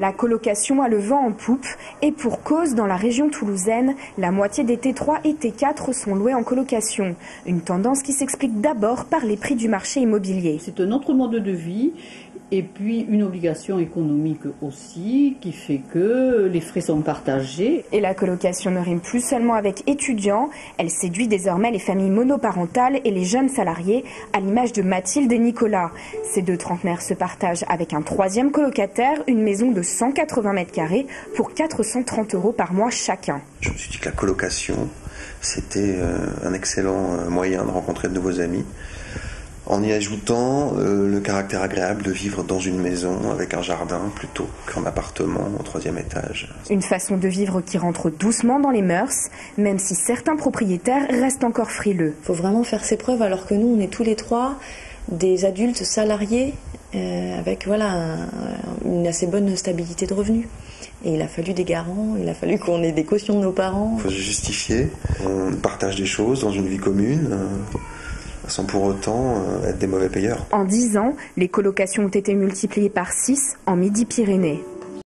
La colocation a le vent en poupe et pour cause, dans la région toulousaine, la moitié des T3 et T4 sont loués en colocation. Une tendance qui s'explique d'abord par les prix du marché immobilier. C'est un autre mode de vie et puis une obligation économique aussi qui fait que les frais sont partagés. Et la colocation ne rime plus seulement avec étudiants, elle séduit désormais les familles monoparentales et les jeunes salariés, à l'image de Mathilde et Nicolas. Ces deux trentenaires se partagent avec un troisième colocataire une maison de 180 mètres carrés pour 430 € par mois chacun. Je me suis dit que la colocation, c'était un excellent moyen de rencontrer de nouveaux amis, en y ajoutant le caractère agréable de vivre dans une maison avec un jardin plutôt qu'un appartement au troisième étage. Une façon de vivre qui rentre doucement dans les mœurs, même si certains propriétaires restent encore frileux. Il faut vraiment faire ses preuves alors que nous, on est tous les trois des adultes salariés avec une assez bonne stabilité de revenus. Et il a fallu des garants, il a fallu qu'on ait des cautions de nos parents. Il faut se justifier, on partage des choses dans une vie commune, sans pour autant être des mauvais payeurs. En 10 ans, les colocations ont été multipliées par 6 en Midi-Pyrénées.